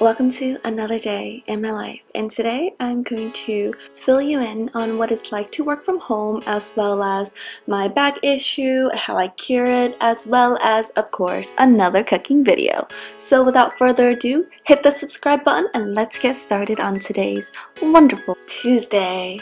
Welcome to another day in my life, and today I'm going to fill you in on what it's like to work from home, as well as my back issue, how I cure it, as well as, of course, another cooking video. So without further ado, hit the subscribe button and let's get started on today's wonderful Tuesday.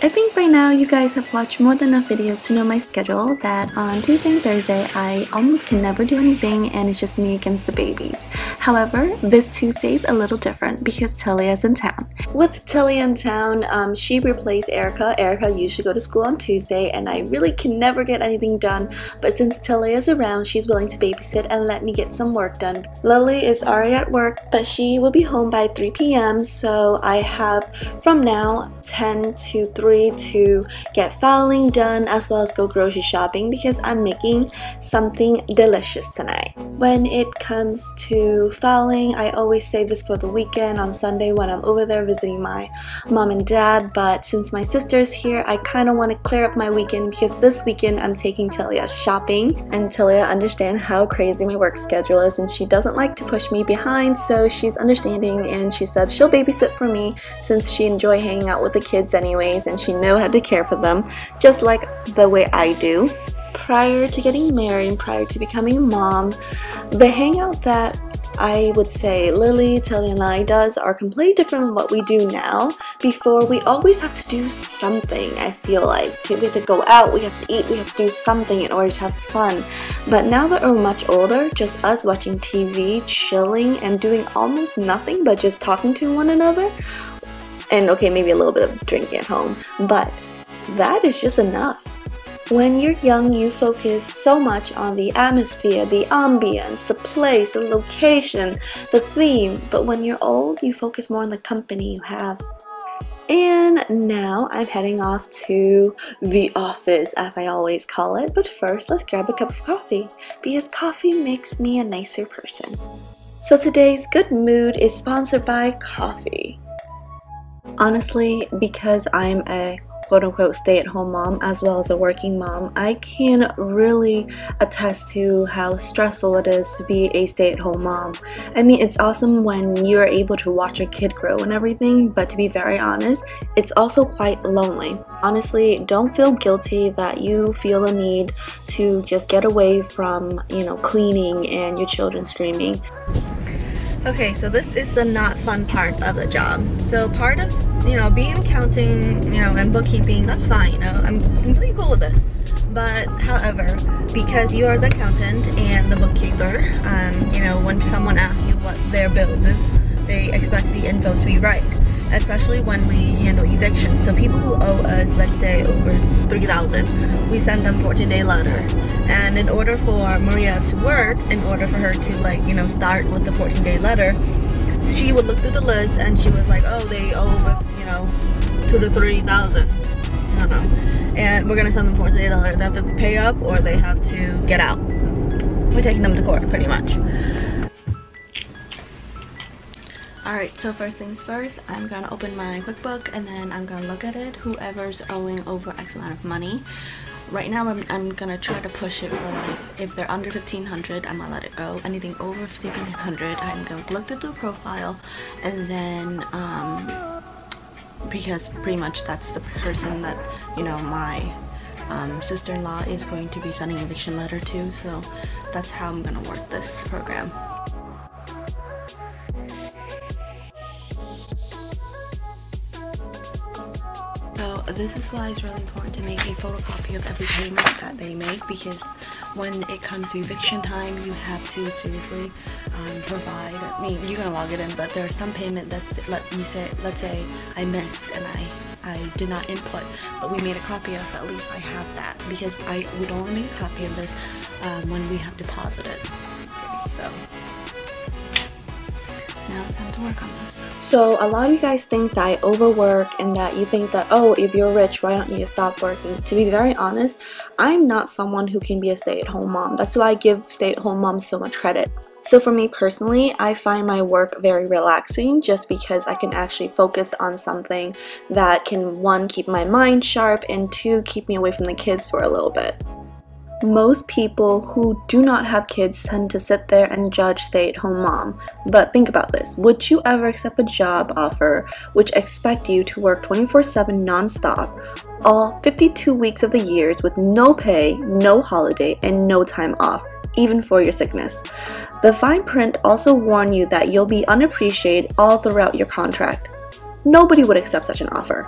I think by now you guys have watched more than enough video to know my schedule, that on Tuesday and Thursday I almost can never do anything and it's just me against the babies. However, this Tuesday's a little different because Talia's in town. With Talia in town, she replaced Erica. Erica usually go to school on Tuesday and I really can never get anything done, but since Talia's around, she's willing to babysit and let me get some work done. Lily is already at work, but she will be home by 3 p.m, so I have from now 10 to 3 to get filing done, as well as go grocery shopping because I'm making something delicious tonight. When it comes to filing, I always save this for the weekend on Sunday when I'm over there visiting my mom and dad, but since my sister's here, I kind of want to clear up my weekend because this weekend I'm taking Talia shopping, and Talia understands how crazy my work schedule is and she doesn't like to push me behind, so she's understanding and she said she'll babysit for me since she enjoys hanging out with the kids anyways and she knows how to care for them, just like the way I do. Prior to getting married and prior to becoming a mom, the hangout that I would say Lily, Talia, and I does are completely different from what we do now. Before, we always have to do something, I feel like. We have to go out, we have to eat, we have to do something in order to have fun. But now that we're much older, just us watching TV, chilling, and doing almost nothing but just talking to one another, and okay, maybe a little bit of drinking at home, but that is just enough. When you're young, you focus so much on the atmosphere, the ambience, the place, the location, the theme, but when you're old, you focus more on the company you have. And now I'm heading off to the office, as I always call it, but first let's grab a cup of coffee, because coffee makes me a nicer person. So today's good mood is sponsored by coffee. Honestly, because I'm a quote-unquote stay-at-home mom as well as a working mom, I can really attest to how stressful it is to be a stay-at-home mom. I mean, it's awesome when you're able to watch your kid grow and everything, but to be very honest, it's also quite lonely. Honestly, don't feel guilty that you feel the need to just get away from, you know, cleaning and your children screaming. Okay, so this is the not fun part of the job. So part of, you know, being accounting, you know, and bookkeeping, that's fine, you know, I'm completely cool with it. But however, because you are the accountant and the bookkeeper, you know, when someone asks you what their bills is, they expect the info to be right, especially when we handle evictions. So people who owe us, let's say, over $3,000, we send them 14-day letter. And in order for Maria to work, in order for her to, like, you know, start with the 14-day letter, she would look through the list and she was like, oh, they owe over, you know, $2,000 to $3,000. I don't know. And we're gonna send them 14-day letter. They have to pay up or they have to get out. We're taking them to court, pretty much. Alright, so first things first, I'm gonna open my QuickBook and then I'm gonna look at it, whoever's owing over X amount of money. Right now, I'm gonna try to push it for, like, if they're under $1,500, I'm gonna let it go. Anything over $1,500, I'm gonna look through the profile, and then, because pretty much that's the person that, you know, my sister-in-law is going to be sending an eviction letter to, so that's how I'm gonna work this program. So this is why it's really important to make a photocopy of every payment that they make, because when it comes to eviction time, you have to seriously provide, I mean, you're gonna log it in, but there's some payment that's, let's say I missed and I did not input, but we made a copy of, at least I have that, because I would only make a copy of this when we have deposited. Okay, so now it's time to work on this. So a lot of you guys think that I overwork and that you think that, oh, if you're rich, why don't you stop working? To be very honest, I'm not someone who can be a stay-at-home mom. That's why I give stay-at-home moms so much credit. So for me personally, I find my work very relaxing just because I can actually focus on something that can, one, keep my mind sharp, and two, keep me away from the kids for a little bit. Most people who do not have kids tend to sit there and judge stay-at-home mom. But think about this. Would you ever accept a job offer which expect you to work 24/7 non-stop, all 52 weeks of the years with no pay, no holiday, and no time off, even for your sickness? The fine print also warn you that you'll be unappreciated all throughout your contract. Nobody would accept such an offer.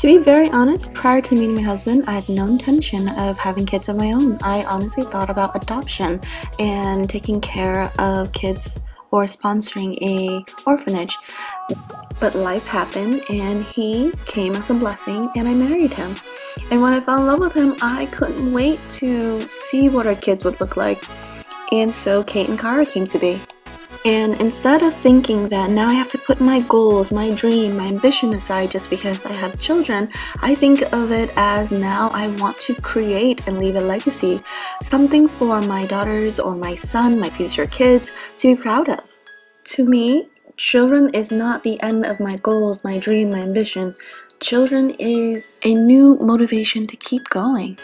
To be very honest, prior to meeting my husband, I had no intention of having kids of my own. I honestly thought about adoption and taking care of kids or sponsoring an orphanage. But life happened and he came as a blessing and I married him. And when I fell in love with him, I couldn't wait to see what our kids would look like. And so Kate and Kara came to be. And instead of thinking that now I have to put my goals, my dream, my ambition aside just because I have children, I think of it as now I want to create and leave a legacy, something for my daughters or my son, my future kids to be proud of. To me, children is not the end of my goals, my dream, my ambition. Children is a new motivation to keep going.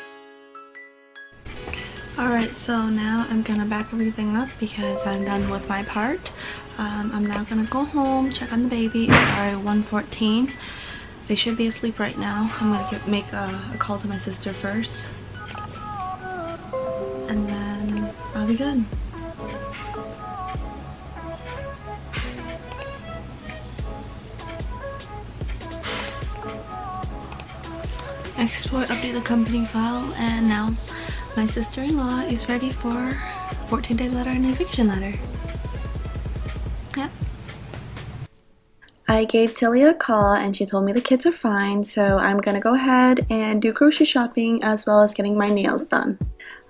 Alright, so now I'm gonna back everything up because I'm done with my part. I'm now gonna go home, check on the baby. It's already 1:14. They should be asleep right now. I'm gonna make a call to my sister first. And then I'll be good. Export, update the company file, and now my sister-in-law is ready for 14-day letter and eviction letter. Yep. I gave Tilly a call and she told me the kids are fine, so I'm gonna go ahead and do grocery shopping as well as getting my nails done.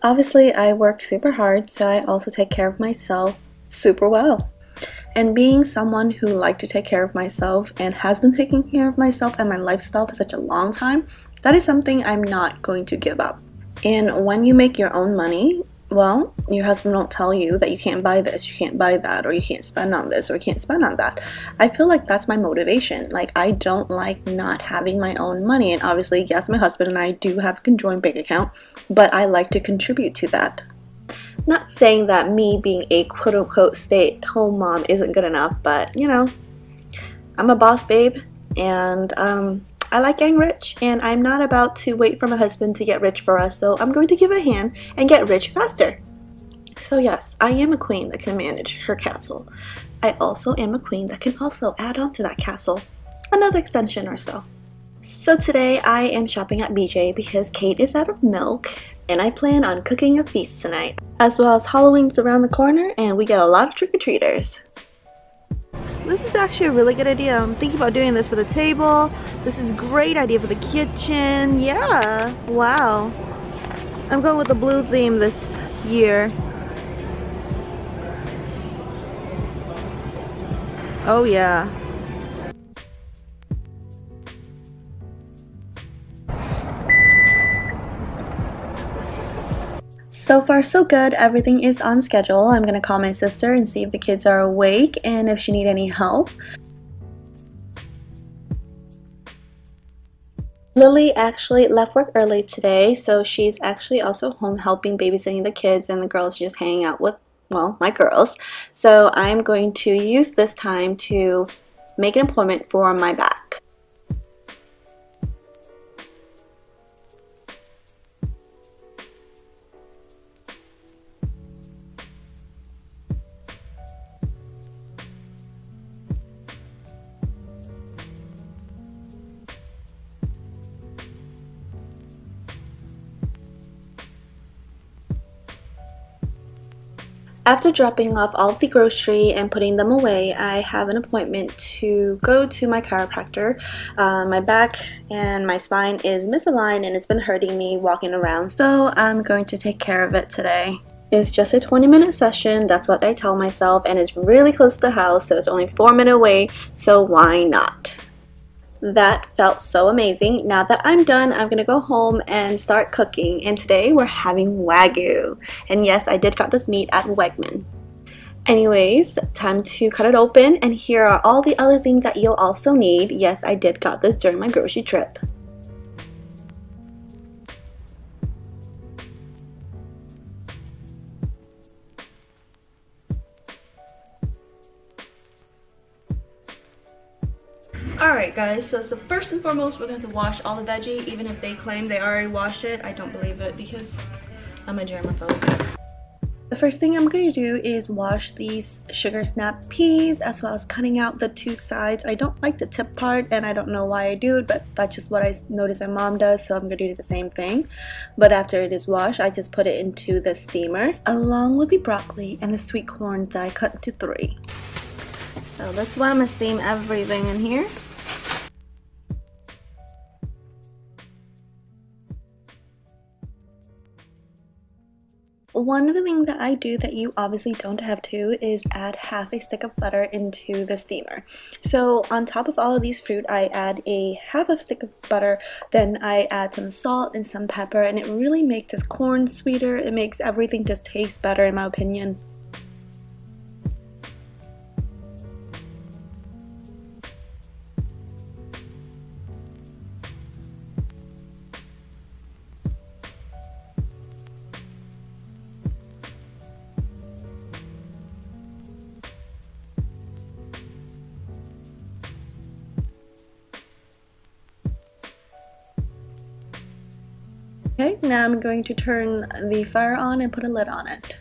Obviously, I work super hard, so I also take care of myself super well. And being someone who likes to take care of myself and has been taking care of myself and my lifestyle for such a long time, that is something I'm not going to give up. And when you make your own money, well, your husband won't tell you that you can't buy this, you can't buy that, or you can't spend on this, or you can't spend on that. I feel like that's my motivation. Like, I don't like not having my own money. And obviously, yes, my husband and I do have a conjoined bank account, but I like to contribute to that. Not saying that me being a quote-unquote stay-at-home mom isn't good enough, but, you know, I'm a boss babe, and I like getting rich, and I'm not about to wait for my husband to get rich for us, so I'm going to give a hand and get rich faster. So yes, I am a queen that can manage her castle. I also am a queen that can also add on to that castle another extension or so. So today I am shopping at BJ because Kate is out of milk, and I plan on cooking a feast tonight, as well as Halloween's around the corner, and we get a lot of trick-or-treaters. This is actually a really good idea. I'm thinking about doing this for the table. This is a great idea for the kitchen. Yeah, wow. I'm going with the blue theme this year. Oh yeah. So far so good, everything is on schedule. I'm gonna call my sister and see if the kids are awake and if she needs any help. Lily actually left work early today, so she's actually also home helping babysitting the kids, and the girls just hanging out with, well, my girls. So I'm going to use this time to make an appointment for my back. After dropping off all of the grocery and putting them away, I have an appointment to go to my chiropractor. My back and my spine is misaligned and it's been hurting me walking around, so I'm going to take care of it today. It's just a 20-minute session, that's what I tell myself, and it's really close to the house, so it's only 4 minutes away, so why not? That felt so amazing. Now that I'm done, I'm gonna go home and start cooking, and today we're having Wagyu. And yes, I did cut this meat at Wegman. Anyways, time to cut it open, and here are all the other things that you'll also need. Yes, I did cut this during my grocery trip. Alright guys, so first and foremost, we're going to have to wash all the veggie. Even if they claim they already washed it, I don't believe it because I'm a germaphobe. The first thing I'm going to do is wash these sugar snap peas, as well as cutting out the two sides. I don't like the tip part and I don't know why I do it, but that's just what I noticed my mom does, so I'm going to do the same thing. But after it is washed, I just put it into the steamer along with the broccoli and the sweet corn that I cut into three. So this one I'm going to steam everything in here. One of the things that I do that you obviously don't have to is add half a stick of butter into the steamer. So on top of all of these fruit, I add a half a stick of butter, then I add some salt and some pepper, and it really makes this corn sweeter. It makes everything just taste better in my opinion. Okay, now I'm going to turn the fire on and put a lid on it.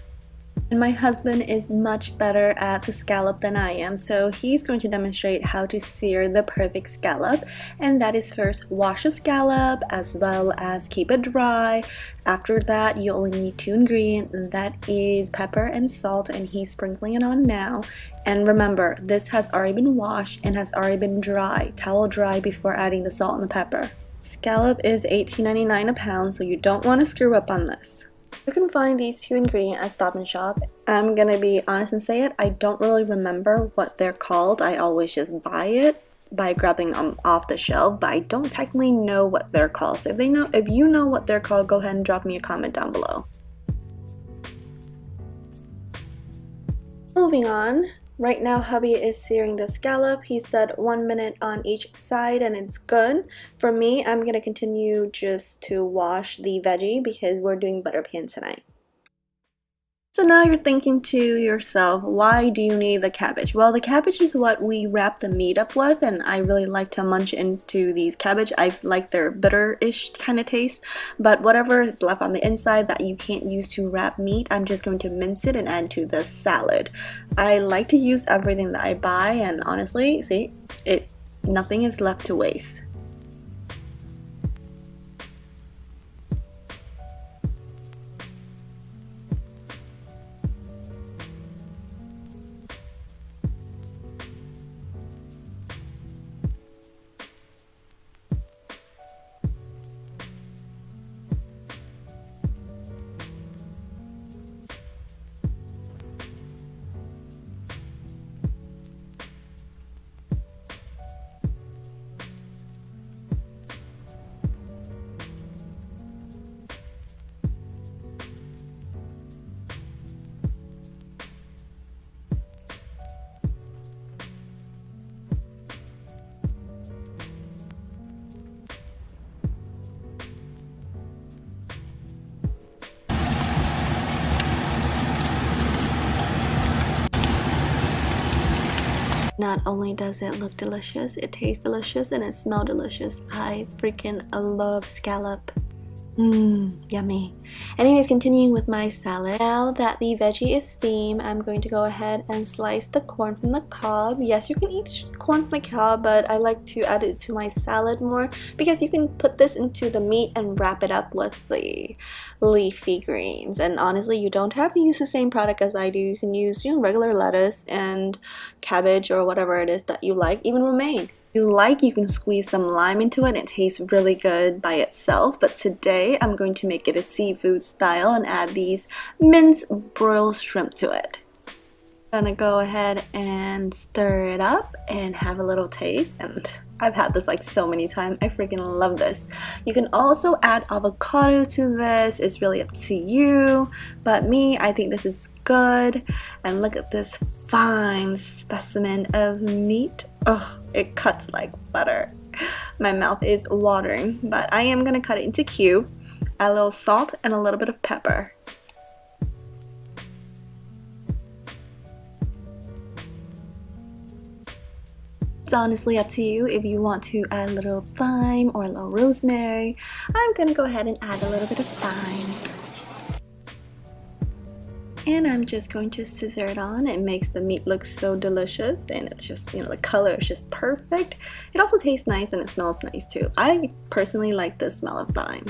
And my husband is much better at the scallop than I am, so he's going to demonstrate how to sear the perfect scallop. And that is first wash a scallop as well as keep it dry. After that, you only need two ingredients, and that is pepper and salt, and he's sprinkling it on now. And remember, this has already been washed and has already been dry, towel dry, before adding the salt and the pepper. Scallop is $18.99 a pound, so you don't want to screw up on this. You can find these two ingredients at Stop and Shop. I'm gonna be honest and say it, I don't really remember what they're called. I always just buy it by grabbing them off the shelf, but I don't technically know what they're called. So if you know what they're called, go ahead and drop me a comment down below. Moving on. Right now, hubby is searing the scallop. He said 1 minute on each side and it's good. For me, I'm gonna continue just to wash the veggie because we're doing butter pans tonight. So now you're thinking to yourself, why do you need the cabbage? Well, the cabbage is what we wrap the meat up with, and I really like to munch into these cabbage. I like their bitter-ish kind of taste, but whatever is left on the inside that you can't use to wrap meat, I'm just going to mince it and add to the salad. I like to use everything that I buy, and honestly, see, nothing is left to waste. Not only does it look delicious, it tastes delicious, and it smells delicious. I freaking love scallop. Yummy. Anyways, continuing with my salad. Now that the veggie is steamed, I'm going to go ahead and slice the corn from the cob. Yes, you can eat corn from the cob, but I like to add it to my salad more because you can put this into the meat and wrap it up with the leafy greens. And honestly, you don't have to use the same product as I do. You can use regular lettuce and cabbage or whatever it is that you like, even romaine. If you like, you can squeeze some lime into it and it tastes really good by itself, but today I'm going to make it a seafood style and add these minced broiled shrimp to it. I'm gonna go ahead and stir it up and have a little taste, and I've had this like so many times. I freaking love this. You can also add avocado to this. It's really up to you, but me, I think this is good. And look at this fine specimen of meat. Oh, it cuts like butter. My mouth is watering, but I am gonna cut it into cubes, add a little salt and a little bit of pepper. It's honestly up to you if you want to add a little thyme or a little rosemary. I'm gonna go ahead and add a little bit of thyme. And I'm just going to scissor it on. It makes the meat look so delicious, and it's just, you know, the color is just perfect. It also tastes nice and it smells nice too. I personally like the smell of thyme.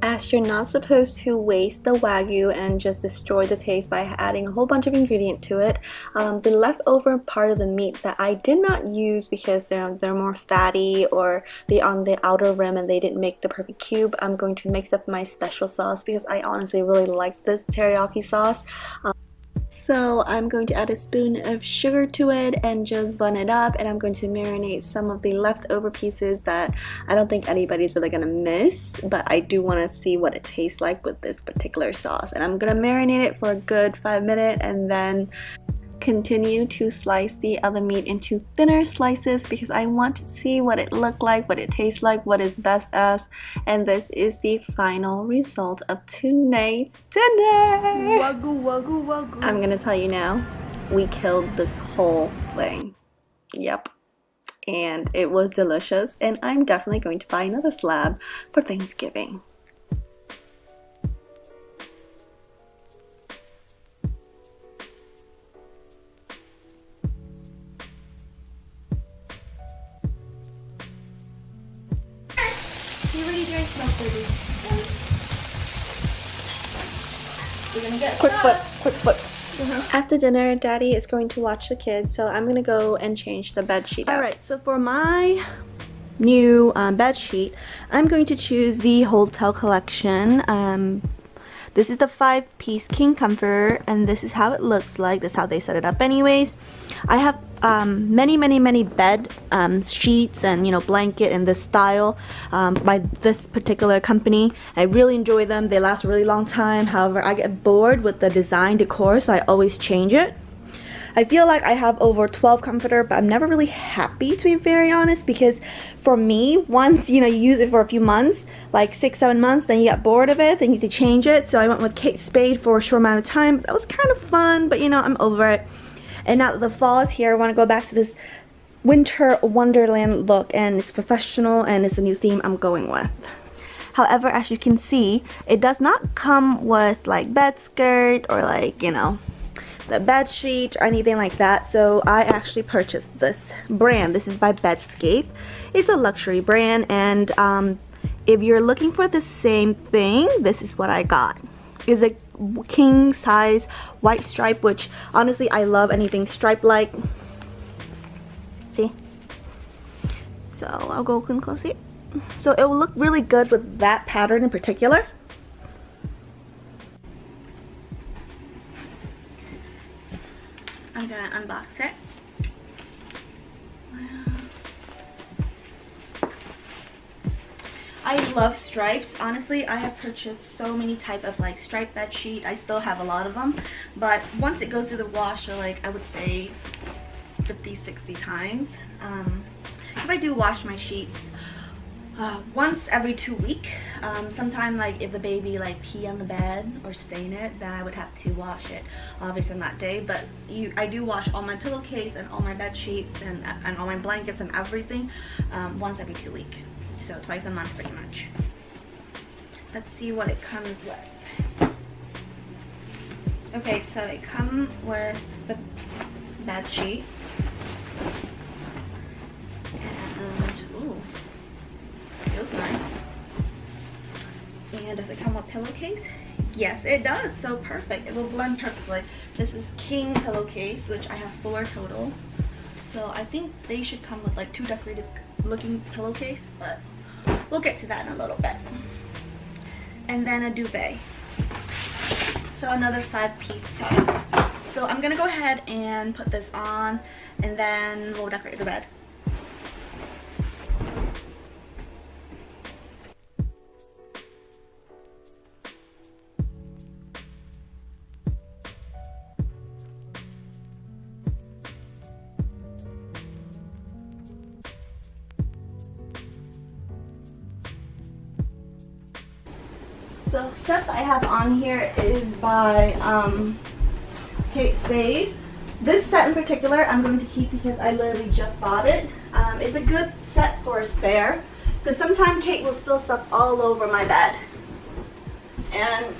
As you're not supposed to waste the Wagyu and just destroy the taste by adding a whole bunch of ingredient to it, the leftover part of the meat that I did not use because they're more fatty or they're on the outer rim and they didn't make the perfect cube, I'm going to mix up my special sauce because I honestly really like this teriyaki sauce. So I'm going to add a spoon of sugar to it and just blend it up, and I'm going to marinate some of the leftover pieces that I don't think anybody's really going to miss, but I do want to see what it tastes like with this particular sauce. And I'm going to marinate it for a good 5 minutes and then continue to slice the other meat into thinner slices because I want to see what it looked like, what it tastes like, what is best as, and this is the final result of tonight's dinner. Wagyu, wagyu, wagyu. I'm gonna tell you now, we killed this whole thing. Yep. And it was delicious, and I'm definitely going to buy another slab for Thanksgiving. Quick foot. After dinner, Daddy is going to watch the kids, so I'm gonna go and change the bed sheet. All right, so for my new bed sheet, I'm going to choose the Hotel Collection. This is the 5-piece king comforter, and this is how it looks like. This is how they set it up anyways. I have many bed sheets and, you know, blanket in this style by this particular company. I really enjoy them. They last a really long time. However, I get bored with the design decor, so I always change it. I feel like I have over 12 comforter, but I'm never really happy, to be very honest, because for me, once, you know, you use it for a few months, like 6-7 months, then you get bored of it, then you need to change it. So I went with Kate Spade for a short amount of time. That was kind of fun, but, you know, I'm over it. And now that the fall is here, I want to go back to this winter wonderland look, and it's professional and it's a new theme I'm going with. However, as you can see, it does not come with like bed skirt or like, you know, the bed sheet or anything like that. So I actually purchased this brand. This is by Bedscape. It's a luxury brand, and if you're looking for the same thing, this is what I got. It's a king size white stripe, which honestly I love anything stripe like. See? So I'll go in close here. So it will look really good with that pattern in particular. I'm gonna unbox it. I love stripes. Honestly, I have purchased so many type of like striped bed sheet. I still have a lot of them, but once it goes through the washer, like I would say 50-60 times, because I do wash my sheets once every 2 weeks. Sometime, like if the baby like pee on the bed or stain it, then I would have to wash it obviously on that day. But I do wash all my pillowcase and all my bed sheets and all my blankets and everything once every 2 weeks, so twice a month pretty much. Let's see what it comes with. Okay, so it comes with the bed sheet. Feels nice. And does it come with pillowcase? Yes, it does. So perfect. It will blend perfectly. This is king pillowcase, which I have 4 total. So I think they should come with like 2 decorative looking pillowcase, but we'll get to that in a little bit. And then a duvet. So another 5-piece product. So I'm gonna go ahead and put this on, and then we'll decorate the bed. The set that I have on here is by Kate Spade. This set in particular I'm going to keep because I literally just bought it. It's a good set for a spare because sometimes Kate will spill stuff all over my bed, and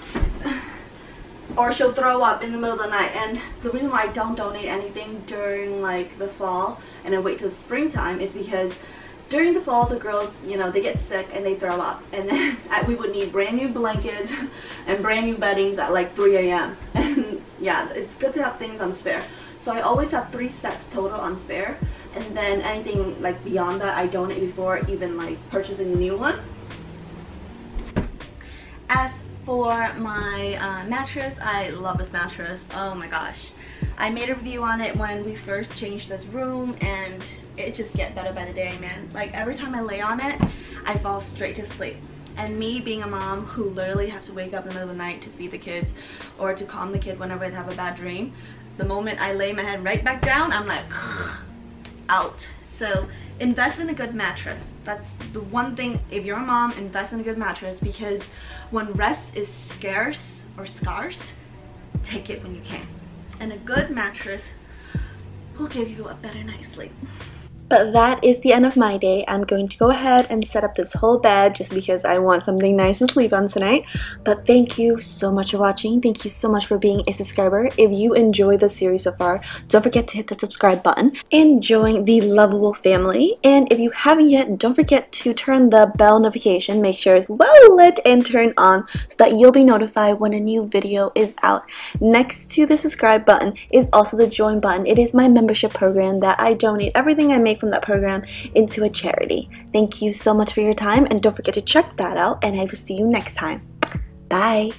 or she'll throw up in the middle of the night. And the reason why I don't donate anything during like the fall and I wait till springtime is because during the fall, the girls, you know, they get sick and they throw up, and then we would need brand new blankets and brand new beddings at like 3 AM And yeah, it's good to have things on spare. So I always have 3 sets total on spare, and then anything like beyond that I donate before even like purchasing a new one. As for my mattress, I love this mattress. Oh my gosh. I made a review on it when we first changed this room, and it just gets better by the day, man. Like every time I lay on it, I fall straight to sleep. And me being a mom who literally have to wake up in the middle of the night to feed the kids or to calm the kid whenever they have a bad dream, the moment I lay my head right back down, I'm like, out. So invest in a good mattress. That's the one thing. If you're a mom, invest in a good mattress, because when rest is scarce, take it when you can. And a good mattress will give you a better night's sleep. But that is the end of my day. I'm going to go ahead and set up this whole bed just because I want something nice to sleep on tonight. But thank you so much for watching. Thank you so much for being a subscriber. If you enjoyed the series so far, don't forget to hit the subscribe button and join the lovable family. And if you haven't yet, don't forget to turn the bell notification. Make sure it's well lit and turned on so that you'll be notified when a new video is out. Next to the subscribe button is also the join button. It is my membership program that I donate everything I make from that program into a charity. Thank you so much for your time, and don't forget to check that out, and I will see you next time. Bye!